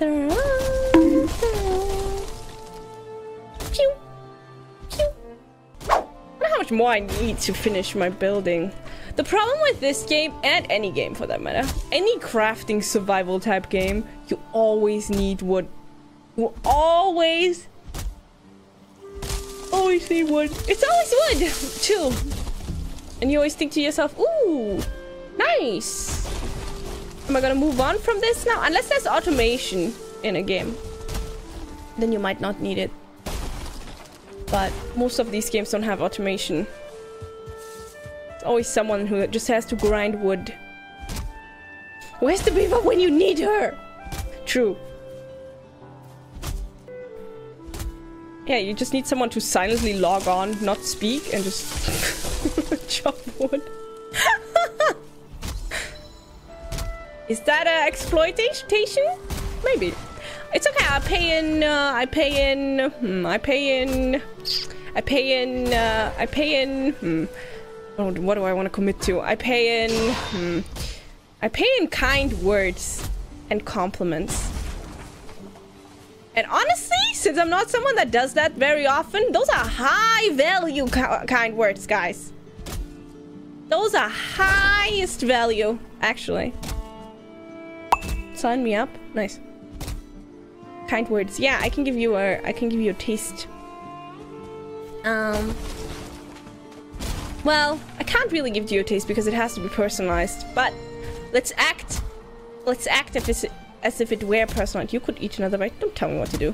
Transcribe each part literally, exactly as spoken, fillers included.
How much more I need to finish my building. The problem with this game, and any game for that matter, any crafting survival type game, you always need wood. You always always need wood. It's always wood. Chill. And you always think to yourself, ooh, nice. Am I gonna move on from this now? Unless there's automation in a game, then you might not need it. But most of these games don't have automation. There's always someone who just has to grind wood. Where's the beaver when you need her? True. Yeah, you just need someone to silently log on, not speak, and just chop wood. Is that uh, exploitation? Maybe. It's okay. I pay in. Uh, I pay in. Hmm, I pay in. I pay in. Uh, I pay in. Hmm. Oh, what do I want to commit to? I pay in. Hmm. I pay in kind words and compliments. And honestly, since I'm not someone that does that very often, those are high-value kind words, guys. Those are highest value, actually. Sign me up. Nice. Kind words. Yeah, I can give you a. I can give you a taste. Um. Well, I can't really give you a taste because it has to be personalized. But let's act. Let's act if it's. As if it were personal. You could eat another bite. Don't tell me what to do.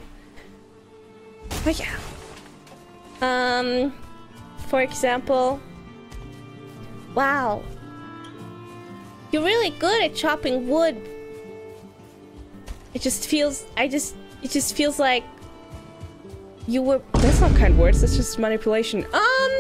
But yeah. Um, for example. Wow. You're really good at chopping wood. It just feels. I just. It just feels like. You were. That's not kind words. That's just manipulation. Um.